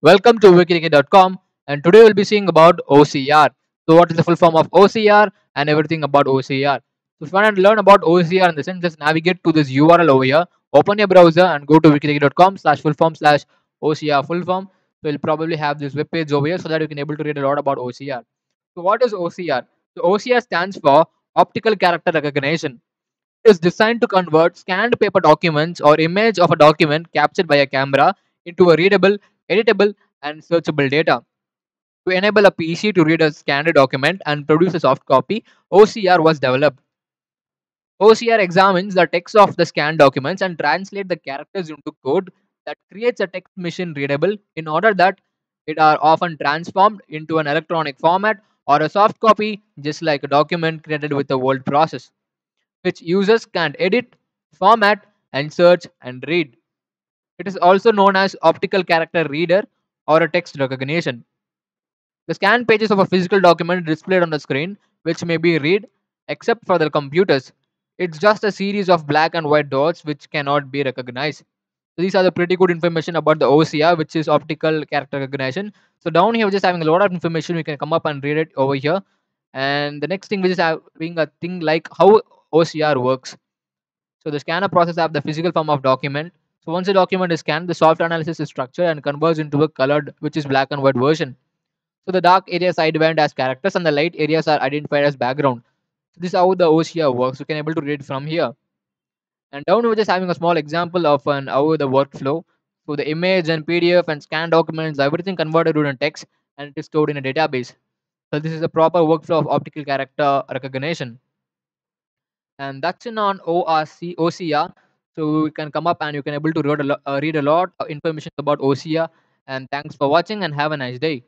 Welcome to wikitechy.com, and today we'll be seeing about OCR. So what is the full form of OCR and everything about OCR. So if you want to learn about OCR in the sense, just navigate to this URL over here, open your browser and go to wikitechy.com/full-form/OCR. So you'll probably have this web page over here so that you can able to read a lot about OCR. So what is OCR? So OCR stands for Optical Character Recognition. It is designed to convert scanned paper documents or image of a document captured by a camera into a readable, editable and searchable data. To enable a PC to read a scanned document and produce a soft copy, OCR was developed. OCR examines the text of the scanned documents and translates the characters into code that creates a text machine readable in order that it are often transformed into an electronic format or a soft copy, just like a document created with a word process, which users can edit, format and search and read. It is also known as optical character reader or a text recognition. The scanned pages of a physical document displayed on the screen, which may be read except for the computers. It's just a series of black and white dots which cannot be recognized. So these are the pretty good information about the OCR, which is optical character recognition. So down here we're just having a lot of information. We can come up and read it over here. And the next thing we just having a thing like how OCR works. So the scanner process have the physical form of document. So once the document is scanned, the software analysis is structured and converts into a colored, which is black and white version. So the dark areas are identified as characters and the light areas are identified as background. So this is how the OCR works. You can able to read from here. And down we're just having a small example of how the workflow. So the image and PDF and scanned documents, everything converted into text and it is stored in a database. So this is a proper workflow of optical character recognition. And that's in on OCR. So you can come up and you can able to read a lot of information about OCR. And thanks for watching and have a nice day.